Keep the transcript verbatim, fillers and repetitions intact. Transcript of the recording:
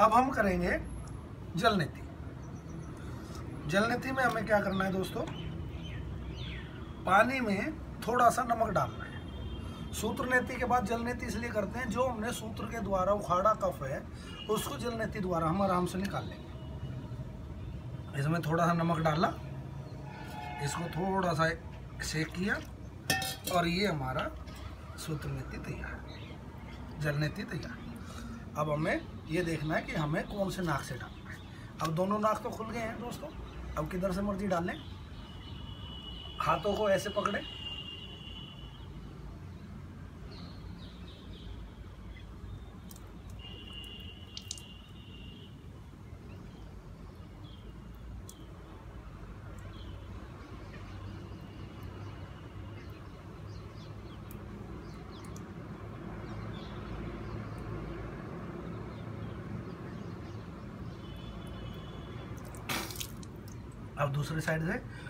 अब हम करेंगे जल नीति। जल नीति में हमें क्या करना है दोस्तों, पानी में थोड़ा सा नमक डालना है। सूत्रनेति के बाद जल नीति इसलिए करते हैं, जो हमने सूत्र के द्वारा उखाड़ा कफ है उसको जल नीति द्वारा हम आराम से निकाल लेंगे। इसमें थोड़ा सा नमक डाला, इसको थोड़ा सा सेक किया और ये हमारा सूत्रनेति तैयार है, जल नीति तैयार। अब हमें ये देखना है कि हमें कौन से नाक से डालना है। अब दोनों नाक तो खुल गए हैं दोस्तों, अब किधर से मर्जी डालें। हाथों को ऐसे पकड़े, अब दूसरी साइड से